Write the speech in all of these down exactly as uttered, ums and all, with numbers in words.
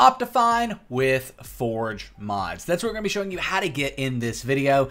Optifine with Forge mods. That's what we're going to be showing you how to get in this video.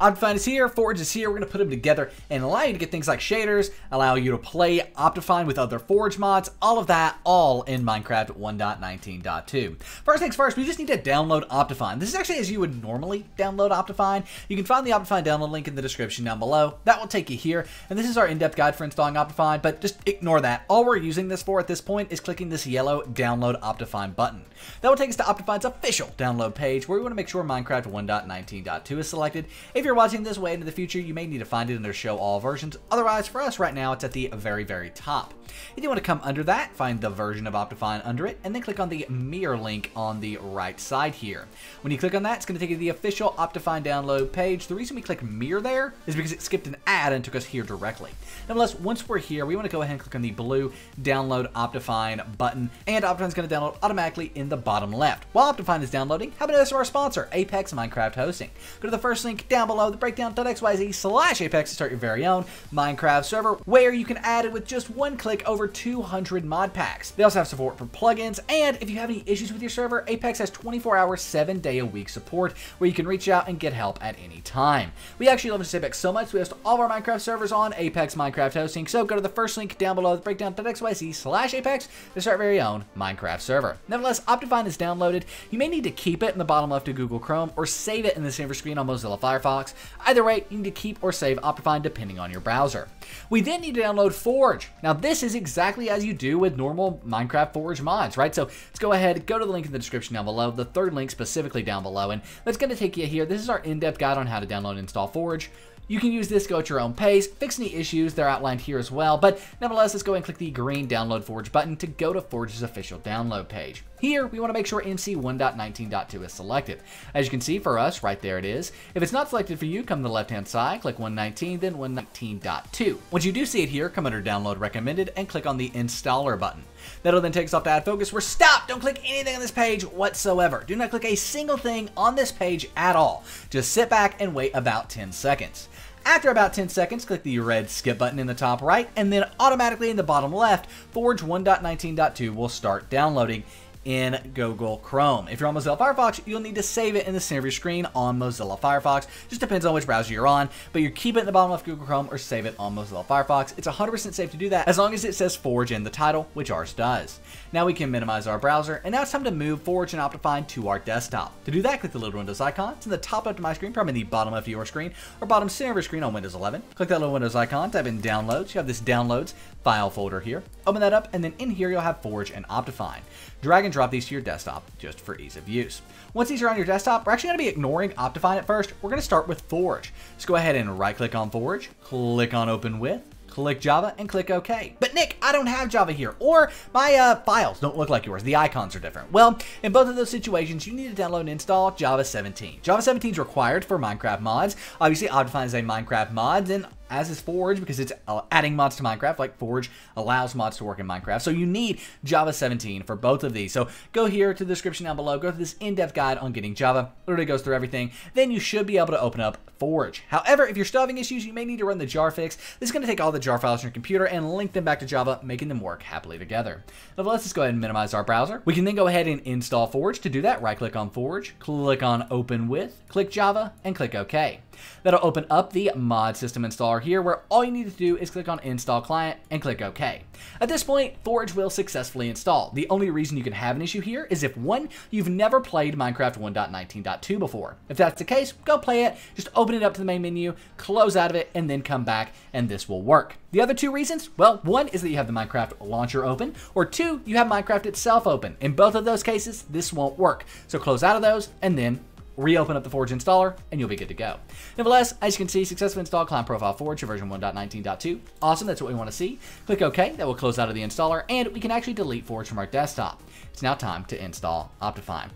Optifine is here, Forge is here. We're going to put them together and allow you to get things like shaders, allow you to play Optifine with other Forge mods, all of that, all in Minecraft one point nineteen point two. First things first, we just need to download Optifine. This is actually as you would normally download Optifine. You can find the Optifine download link in the description down below. That will take you here. And this is our in-depth guide for installing Optifine, but just ignore that. All we're using this for at this point is clicking this yellow Download Optifine button. That will take us to Optifine's official download page, where we want to make sure Minecraft one point nineteen point two is selected. If you're watching this way into the future, you may need to find it under Show All Versions. Otherwise, for us right now, it's at the very, very top. If you want to come under that, find the version of Optifine under it, and then click on the mirror link on the right side here. When you click on that, it's going to take you to the official Optifine download page. The reason we click mirror there is because it skipped an ad and took us here directly. Nonetheless, once we're here, we want to go ahead and click on the blue Download Optifine button, and Optifine's going to download automatically in the bottom left. While Optifine is downloading, how about us our sponsor, Apex Minecraft Hosting? Go to the first link down below, the breakdown dot X Y Z slash Apex, to start your very own Minecraft server, where you can add it with just one click over two hundred mod packs. They also have support for plugins, and if you have any issues with your server, Apex has twenty-four hour, seven day a week support, where you can reach out and get help at any time. We actually love this Apex so much, we host all of our Minecraft servers on Apex Minecraft Hosting, so go to the first link down below, the breakdown dot X Y Z slash Apex, to start your very own Minecraft server. Nevertheless, Optifine is downloaded. You may need to keep it in the bottom left of Google Chrome or save it in the saver screen on Mozilla Firefox. Either way, you need to keep or save Optifine depending on your browser. We then need to download Forge. Now this is exactly as you do with normal Minecraft Forge mods, right? So let's go ahead, go to the link in the description down below, the third link specifically down below, and that's going to take you here. This is our in-depth guide on how to download and install Forge. You can use this, go at your own pace, fix any issues, they're outlined here as well, but nevertheless, let's go ahead and click the green Download Forge button to go to Forge's official download page. Here, we want to make sure M C one point nineteen point two is selected. As you can see for us, right there it is. If it's not selected for you, come to the left-hand side, click one point nineteen, then one point nineteen point two. Once you do see it here, come under Download Recommended and click on the Installer button. That'll then take us off to Ad Focus. We're stopped! Don't click anything on this page whatsoever. Do not click a single thing on this page at all. Just sit back and wait about ten seconds. After about ten seconds, click the red skip button in the top right, and then automatically in the bottom left, Forge one point nineteen point two will start downloading in Google Chrome. If you're on Mozilla Firefox, you'll need to save it in the center of your screen on Mozilla Firefox. Just depends on which browser you're on, but you keep it in the bottom left Google Chrome or save it on Mozilla Firefox. It's one hundred percent safe to do that as long as it says Forge in the title, which ours does. Now we can minimize our browser, and now it's time to move Forge and Optifine to our desktop. To do that, click the little Windows icon. It's in the top left of my screen, probably in the bottom left of your screen, or bottom center of your screen on Windows eleven. Click that little Windows icon, type in Downloads. You have this Downloads file folder here. Open that up, and then in here you'll have Forge and Optifine. Drag and drop these to your desktop just for ease of use. Once these are on your desktop, we're actually going to be ignoring Optifine at first. We're going to start with Forge. Let's go ahead and right-click on Forge, click on Open With, click Java, and click OK. But Nick, I don't have Java here, or my uh, files don't look like yours. The icons are different. Well, in both of those situations, you need to download and install Java seventeen. Java seventeen is required for Minecraft mods. Obviously, Optifine is a Minecraft mod, and as is Forge, because it's adding mods to Minecraft, like Forge allows mods to work in Minecraft. So you need Java seventeen for both of these. So go here to the description down below, go to this in-depth guide on getting Java, literally goes through everything. Then you should be able to open up Forge. However, if you're still having issues, you may need to run the jar fix. This is going to take all the jar files from your computer and link them back to Java, making them work happily together. Now let's just go ahead and minimize our browser. We can then go ahead and install Forge. To do that, right-click on Forge, click on Open With, click Java, and click OK. That'll open up the mod system installer here, where all you need to do is click on Install Client and click OK. At this point, Forge will successfully install. The only reason you can have an issue here is if, one, you've never played Minecraft one point nineteen point two before. If that's the case, go play it. Just open it up to the main menu, close out of it, and then come back, and this will work. The other two reasons, well, one is that you have the Minecraft launcher open, or two, you have Minecraft itself open. In both of those cases, this won't work. So close out of those, and then reopen up the Forge installer, and you'll be good to go. Nevertheless, as you can see, successfully installed client profile Forge version one point nineteen point two. Awesome, that's what we want to see. Click OK, that will close out of the installer, and we can actually delete Forge from our desktop. It's now time to install Optifine.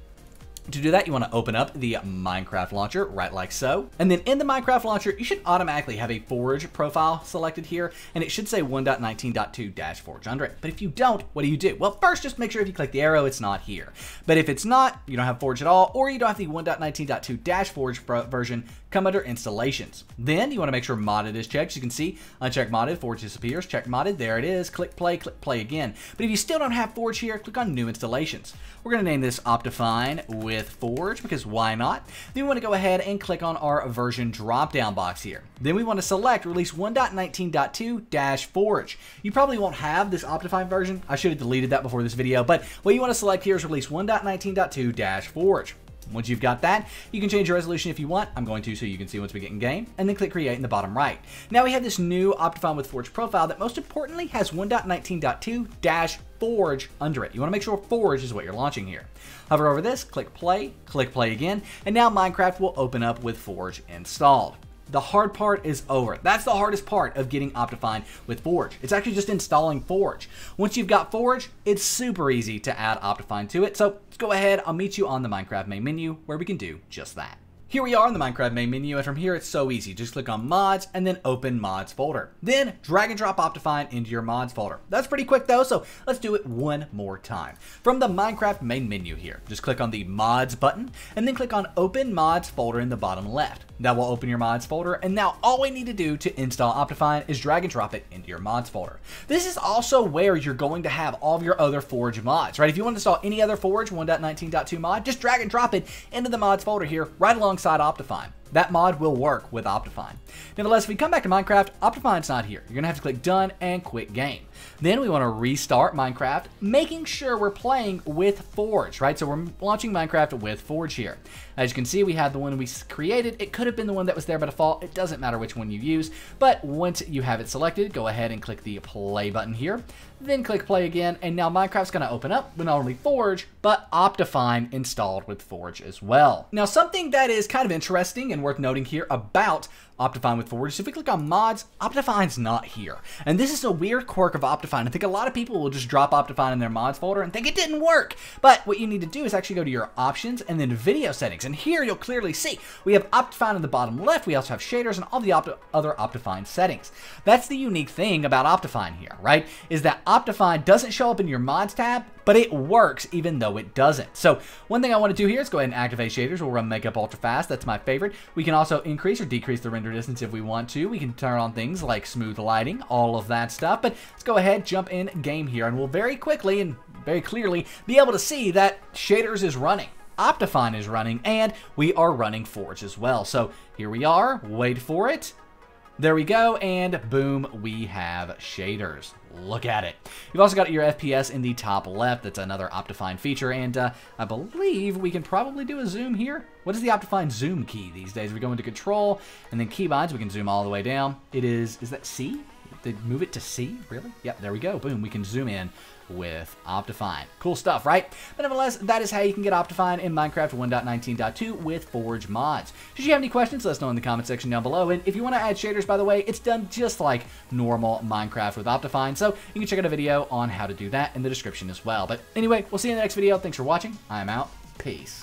To do that, you want to open up the Minecraft launcher, right like so. And then in the Minecraft launcher, you should automatically have a Forge profile selected here, and it should say one point nineteen point two dash forge under it. But if you don't, what do you do? Well, first, just make sure if you click the arrow, it's not here. But if it's not, you don't have Forge at all, or you don't have the one point nineteen point two dash forge version, come under installations. Then you want to make sure modded is checked. So you can see, uncheck modded, Forge disappears, check modded, there it is, click play, click play again. But if you still don't have Forge here, click on new installations. We're going to name this Optifine with with Forge, because why not? Then we want to go ahead and click on our version drop-down box here. Then we want to select release one point nineteen point two dash forge. You probably won't have this Optifine version. I should have deleted that before this video, but what you want to select here is release one point nineteen point two dash forge. Once you've got that, you can change your resolution if you want. I'm going to so you can see once we get in game, and then click create in the bottom right. Now we have this new Optifine with Forge profile that most importantly has one point nineteen point two dash forge under it. You want to make sure Forge is what you're launching here. Hover over this, click play, click play again, and now Minecraft will open up with Forge installed. The hard part is over. That's the hardest part of getting Optifine with Forge. It's actually just installing Forge. Once you've got Forge, it's super easy to add Optifine to it. So let's go ahead. I'll meet you on the Minecraft main menu where we can do just that. Here we are in the Minecraft main menu, and from here it's so easy. Just click on mods and then open mods folder. Then drag and drop Optifine into your mods folder. That's pretty quick though, so let's do it one more time. From the Minecraft main menu here, just click on the mods button and then click on open mods folder in the bottom left. That will open your mods folder, and now all we need to do to install Optifine is drag and drop it into your mods folder. This is also where you're going to have all of your other Forge mods, right? If you want to install any other Forge one point nineteen point two mod, just drag and drop it into the mods folder here, right alongside Optifine. That mod will work with Optifine. Nevertheless, if we come back to Minecraft, Optifine's not here. You're gonna have to click done and quit game. Then we wanna restart Minecraft, making sure we're playing with Forge, right? So we're launching Minecraft with Forge here. As you can see, we have the one we created. It could have been the one that was there by default. It doesn't matter which one you use, but once you have it selected, go ahead and click the play button here, then click play again, and now Minecraft's gonna open up with not only Forge, but Optifine installed with Forge as well. Now, something that is kind of interesting and worth noting here about Optifine with Forge. So if we click on mods, Optifine's not here. And this is a weird quirk of Optifine. I think a lot of people will just drop Optifine in their mods folder and think it didn't work. But what you need to do is actually go to your options and then video settings. And here you'll clearly see we have Optifine in the bottom left. We also have shaders and all the Opti- other Optifine settings. That's the unique thing about Optifine here, right? Is that Optifine doesn't show up in your mods tab, but it works even though it doesn't. So one thing I want to do here is go ahead and activate shaders. We'll run makeup ultra fast. That's my favorite. We can also increase or decrease the render distance if we want to. We can turn on things like smooth lighting, all of that stuff. But let's go ahead, jump in game here, and we'll very quickly and very clearly be able to see that shaders is running, Optifine is running, and we are running Forge as well. So here we are, wait for it. There we go, and boom, we have shaders. Look at it. You've also got your F P S in the top left. That's another Optifine feature, and uh, I believe we can probably do a zoom here. What is the Optifine zoom key these days? We go into control, and then keybinds, we can zoom all the way down. It is, is that C? They move it to C, really? Yep, there we go. Boom, we can zoom in with Optifine. Cool stuff, right? But nevertheless, that is how you can get Optifine in Minecraft one point nineteen point two with Forge mods. Should you have any questions, let us know in the comment section down below. And if you want to add shaders, by the way, it's done just like normal Minecraft with Optifine. So you can check out a video on how to do that in the description as well. But anyway, we'll see you in the next video. Thanks for watching. I'm out. Peace.